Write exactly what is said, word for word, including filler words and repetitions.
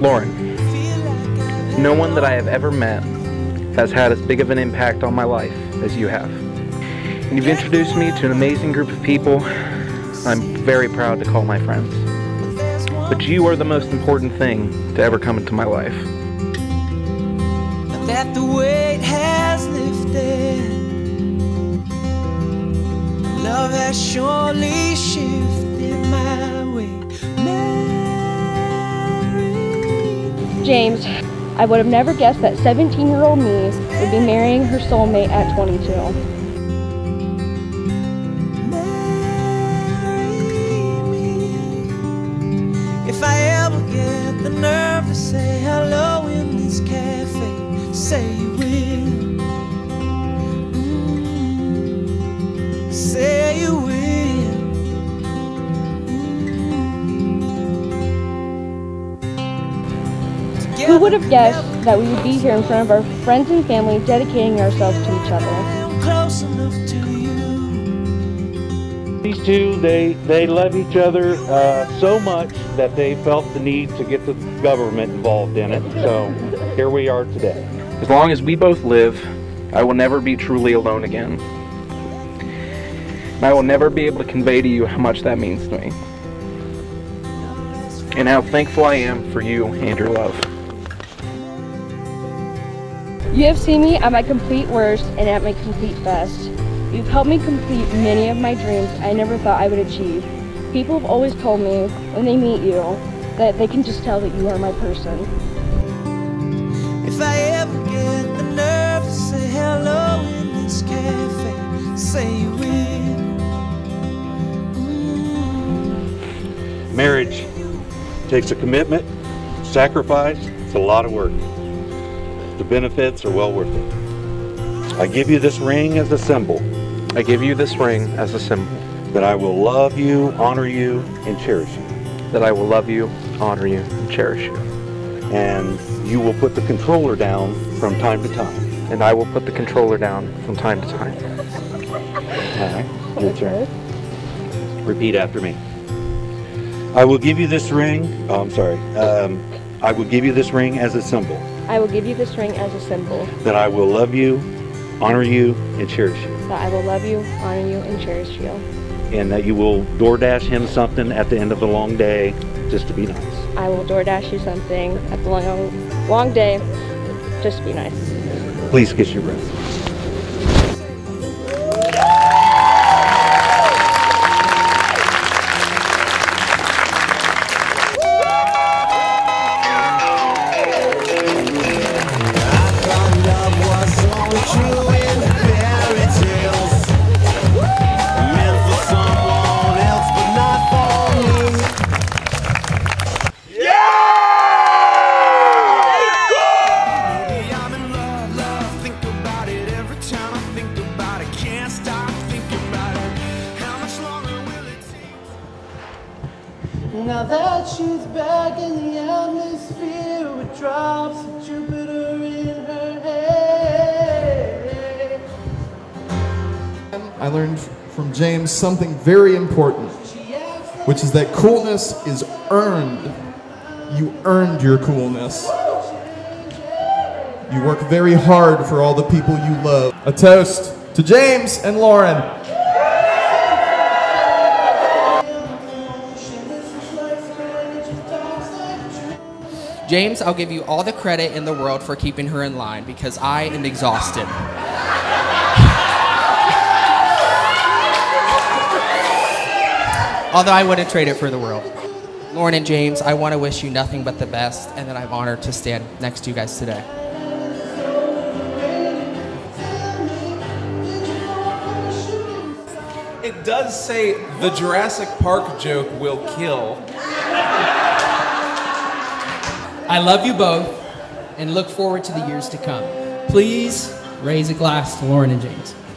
Lauren, no one that I have ever met has had as big of an impact on my life as you have. And you've introduced me to an amazing group of people I'm very proud to call my friends. But you are the most important thing to ever come into my life. That the weight has lifted, love has surely shifted my way. Mary. James, I would have never guessed that seventeen-year-old me would be marrying her soulmate at twenty-two. Marry me. If I ever get the nerve to say hello in this cafe, say you will. Mm-hmm. Say you will. Mm-hmm. Who would have guessed that we would be here in front of our friends and family dedicating ourselves to each other? Close enough to you. These two, they, they love each other uh, so much that they felt the need to get the government involved in it. So here we are today. As long as we both live, I will never be truly alone again. And I will never be able to convey to you how much that means to me. And how thankful I am for you and your love. You have seen me at my complete worst and at my complete best. You've helped me complete many of my dreams I never thought I would achieve. People have always told me, when they meet you, that they can just tell that you are my person. If I ever get the nerve to say hello in this cafe, say you will. Marriage takes a commitment, sacrifice, it's a lot of work. The benefits are well worth it. I give you this ring as a symbol. I give you this ring as a symbol. That I will love you, honor you, and cherish you. That I will love you, honor you, and cherish you. And you will put the controller down from time to time. And I will put the controller down from time to time. All right, your turn. Repeat after me. I will give you this ring, oh, I'm sorry. Um, I will give you this ring as a symbol. I will give you this ring as a symbol. That I will love you, honor you, and cherish you. That I will love you, honor you, and cherish you. And that you will DoorDash him something at the end of a long day, just to be nice. I will DoorDash you something at the long, long day, just to be nice. Please kiss your breath. Now that she's back in the atmosphere with drops of Jupiter in her head. I learned from James something very important, which is that coolness is earned. You earned your coolness. You work very hard for all the people you love. A toast to James and Lauren. James, I'll give you all the credit in the world for keeping her in line, because I am exhausted. Although I wouldn't trade it for the world. Lauren and James, I want to wish you nothing but the best, and that I'm honored to stand next to you guys today. It does say the Jurassic Park joke will kill. I love you both and look forward to the years to come. Please raise a glass to Lauren and James.